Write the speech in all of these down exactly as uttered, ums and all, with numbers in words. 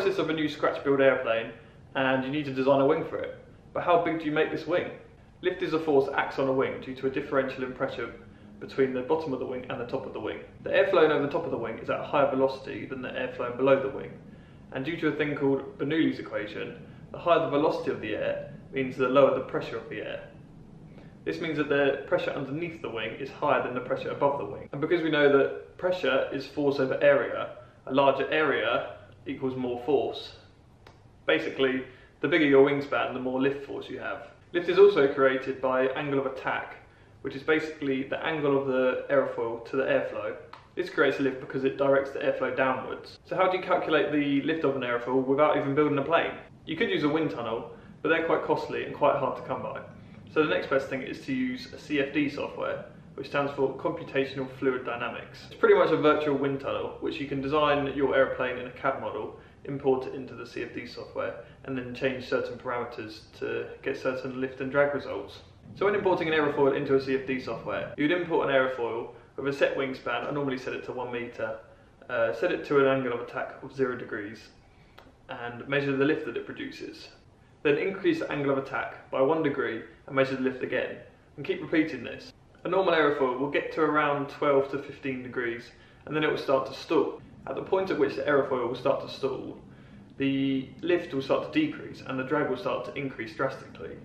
process of a new scratch build airplane and you need to design a wing for it. But how big do you make this wing? Lift is a force that acts on a wing due to a differential in pressure between the bottom of the wing and the top of the wing. The air flowing over the top of the wing is at a higher velocity than the air flowing below the wing, and due to a thing called Bernoulli's equation, the higher the velocity of the air means the lower the pressure of the air. This means that the pressure underneath the wing is higher than the pressure above the wing. And because we know that pressure is force over area, a larger area equals more force. Basically, the bigger your wingspan, the more lift force you have. Lift is also created by angle of attack, which is basically the angle of the aerofoil to the airflow. This creates a lift because it directs the airflow downwards. So how do you calculate the lift of an aerofoil without even building a plane? You could use a wind tunnel, but they're quite costly and quite hard to come by. So the next best thing is to use a C F D software, which stands for computational fluid dynamics. It's pretty much a virtual wind tunnel, which you can design your airplane in a C A D model, import it into the C F D software, and then change certain parameters to get certain lift and drag results. So when importing an aerofoil into a C F D software, you'd import an aerofoil with a set wingspan. I normally set it to one meter, uh, set it to an angle of attack of zero degrees, and measure the lift that it produces. Then increase the angle of attack by one degree and measure the lift again, and keep repeating this. A normal aerofoil will get to around twelve to fifteen degrees, and then it will start to stall. At the point at which the aerofoil will start to stall, the lift will start to decrease and the drag will start to increase drastically.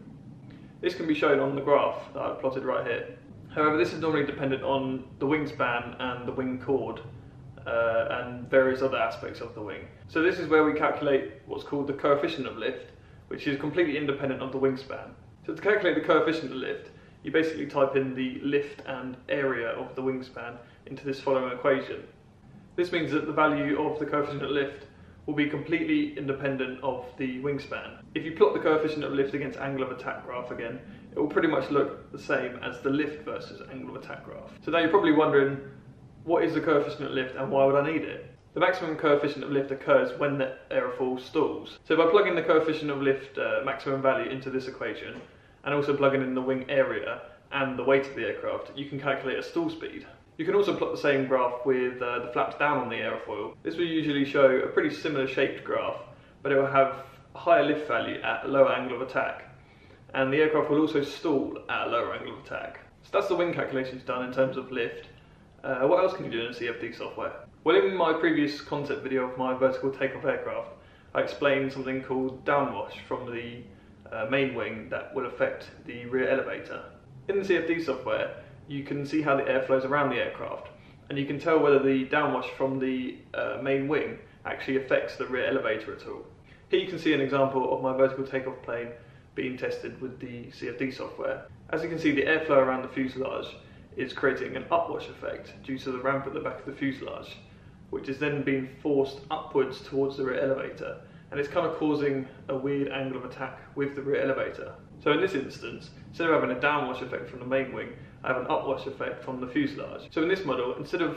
This can be shown on the graph that I've plotted right here. However, this is normally dependent on the wingspan and the wing chord uh, and various other aspects of the wing. So this is where we calculate what's called the coefficient of lift, which is completely independent of the wingspan. So to calculate the coefficient of lift, you basically type in the lift and area of the wingspan into this following equation. This means that the value of the coefficient of lift will be completely independent of the wingspan. If you plot the coefficient of lift against angle of attack graph again, it will pretty much look the same as the lift versus angle of attack graph. So now you're probably wondering, what is the coefficient of lift and why would I need it? The maximum coefficient of lift occurs when the aerofoil stalls. So by plugging the coefficient of lift uh, maximum value into this equation, and also plugging in the wing area and the weight of the aircraft, you can calculate a stall speed. You can also plot the same graph with uh, the flaps down on the aerofoil. This will usually show a pretty similar shaped graph, but it will have a higher lift value at a lower angle of attack, and the aircraft will also stall at a lower angle of attack. So that's the wing calculations done in terms of lift. Uh, what else can you do in a C F D software? Well, in my previous concept video of my vertical takeoff aircraft, I explained something called downwash from the Uh, main wing that will affect the rear elevator. In the C F D software, you can see how the air flows around the aircraft, and you can tell whether the downwash from the uh, main wing actually affects the rear elevator at all. Here you can see an example of my vertical takeoff plane being tested with the C F D software. As you can see, the airflow around the fuselage is creating an upwash effect due to the ramp at the back of the fuselage, which is then being forced upwards towards the rear elevator, and it's kind of causing a weird angle of attack with the rear elevator. So in this instance, instead of having a downwash effect from the main wing, I have an upwash effect from the fuselage. So in this model, instead of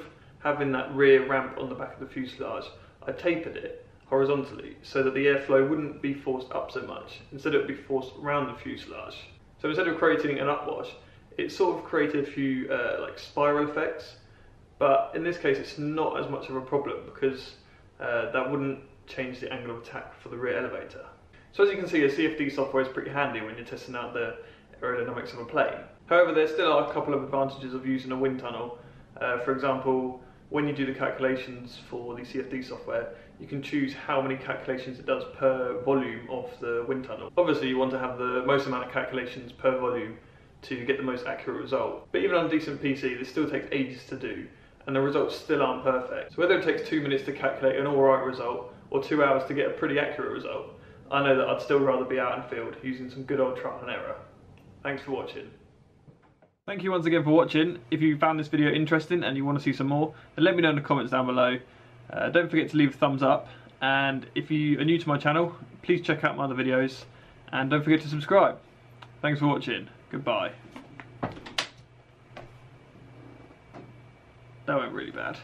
having that rear ramp on the back of the fuselage, I tapered it horizontally so that the airflow wouldn't be forced up so much. Instead, it would be forced around the fuselage. So instead of creating an upwash, it sort of created a few uh, like spiral effects, but in this case, it's not as much of a problem because uh, that wouldn't change the angle of attack for the rear elevator. So as you can see, a C F D software is pretty handy when you're testing out the aerodynamics of a plane. However, there still are a couple of advantages of using a wind tunnel. Uh, for example, when you do the calculations for the C F D software, you can choose how many calculations it does per volume of the wind tunnel. Obviously, you want to have the most amount of calculations per volume to get the most accurate result. But even on a decent P C, this still takes ages to do, and the results still aren't perfect. So whether it takes two minutes to calculate an alright result, or two hours to get a pretty accurate result, I know that I'd still rather be out in the field using some good old trial and error. Thanks for watching. Thank you once again for watching. If you found this video interesting and you want to see some more, then let me know in the comments down below. Uh, don't forget to leave a thumbs up, and if you are new to my channel, please check out my other videos, and don't forget to subscribe. Thanks for watching. Goodbye. That went really bad.